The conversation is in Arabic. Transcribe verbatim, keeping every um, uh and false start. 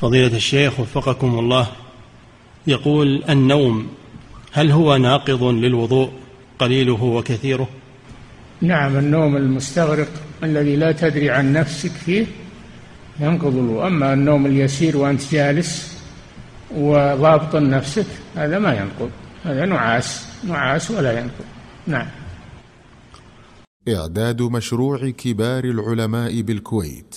فضيلة الشيخ وفقكم الله، يقول: النوم هل هو ناقض للوضوء قليله وكثيره؟ نعم، النوم المستغرق الذي لا تدري عن نفسك فيه ينقض الوضوء، أما النوم اليسير وأنت جالس وضابط نفسك هذا ما ينقض، هذا نعاس نعاس ولا ينقض. نعم. إعداد مشروع كبار العلماء بالكويت